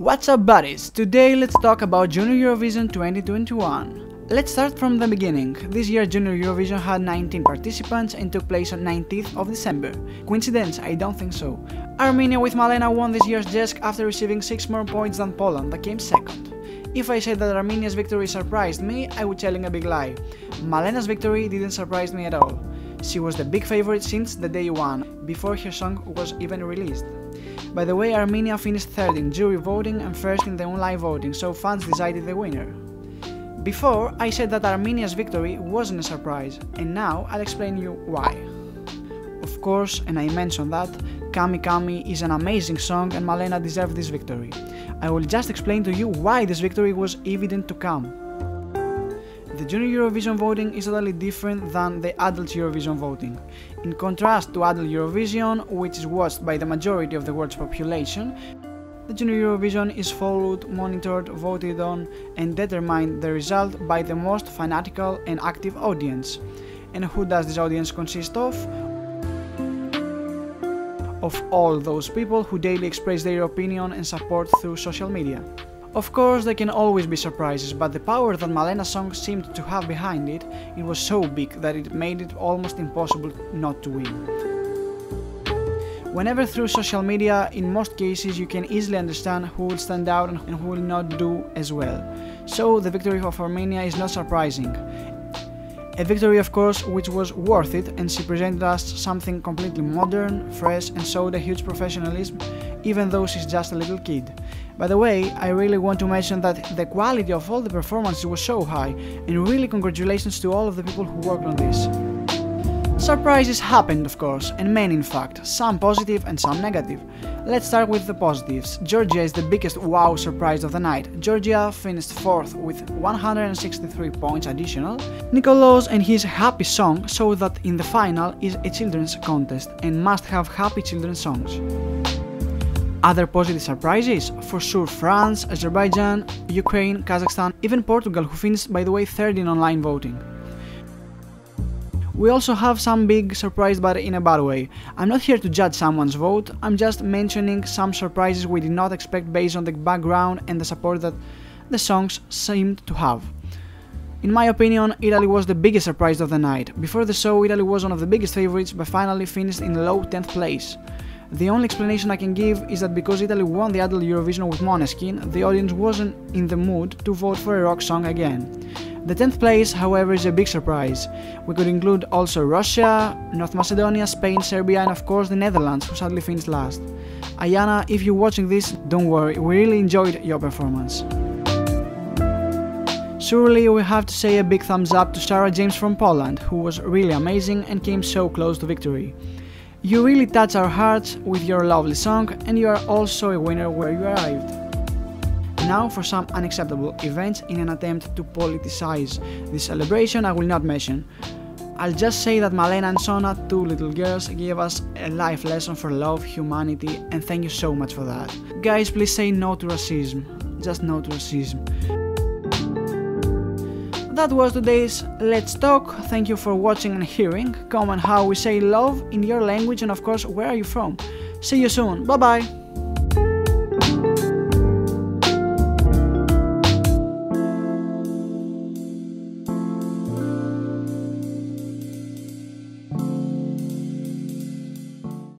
What's up buddies, today let's talk about Junior Eurovision 2021. Let's start from the beginning. This year Junior Eurovision had 19 participants and took place on 19th of December. Coincidence? I don't think so. Armenia with Malena won this year's JESC after receiving 6 more points than Poland that came second. If I said that Armenia's victory surprised me, I would be telling a big lie. Malena's victory didn't surprise me at all. She was the big favorite since the day one, before her song was even released. By the way, Armenia finished third in jury voting and first in the online voting, so fans decided the winner. Before, I said that Armenia's victory wasn't a surprise, and now I'll explain you why. Of course, and I mentioned that, Kami Kami is an amazing song and Malena deserved this victory. I will just explain to you why this victory was evident to come. The Junior Eurovision voting is totally different than the Adult Eurovision voting. In contrast to Adult Eurovision, which is watched by the majority of the world's population, the Junior Eurovision is followed, monitored, voted on, and determined the result by the most fanatical and active audience. And who does this audience consist of? Of all those people who daily express their opinion and support through social media. Of course, there can always be surprises, but the power that Malena's song seemed to have behind it, it was so big that it made it almost impossible not to win. Whenever through social media, in most cases you can easily understand who will stand out and who will not do as well. So the victory of Armenia is not surprising. A victory, of course, which was worth it, and she presented us something completely modern, fresh, and showed a huge professionalism, even though she's just a little kid. By the way, I really want to mention that the quality of all the performances was so high, and really congratulations to all of the people who worked on this. Surprises happened, of course, and many in fact, some positive and some negative. Let's start with the positives. Georgia is the biggest wow surprise of the night. Georgia finished 4th with 163 points additional. Nicolas and his happy song show that in the final is a children's contest and must have happy children's songs. Other positive surprises? For sure France, Azerbaijan, Ukraine, Kazakhstan, even Portugal, who finished by the way 3rd in online voting. We also have some big surprise, but in a bad way. I'm not here to judge someone's vote, I'm just mentioning some surprises we did not expect based on the background and the support that the songs seemed to have. In my opinion, Italy was the biggest surprise of the night. Before the show, Italy was one of the biggest favorites, but finally finished in low 10th place. The only explanation I can give is that because Italy won the Adult Eurovision with Moneskin, the audience wasn't in the mood to vote for a rock song again. The 10th place, however, is a big surprise. We could include also Russia, North Macedonia, Spain, Serbia and of course the Netherlands, who sadly finished last. Ayana, if you're watching this, don't worry, we really enjoyed your performance. Surely we have to say a big thumbs up to Sarah James from Poland, who was really amazing and came so close to victory. You really touched our hearts with your lovely song and you are also a winner where you arrived. Now for some unacceptable events in an attempt to politicize this celebration I will not mention. I'll just say that Malena and Sona, two little girls, gave us a life lesson for love, humanity, and thank you so much for that. Guys, please say no to racism. Just no to racism. That was today's Let's Talk. Thank you for watching and hearing. Comment how we say love in your language and of course where are you from. See you soon. Bye bye.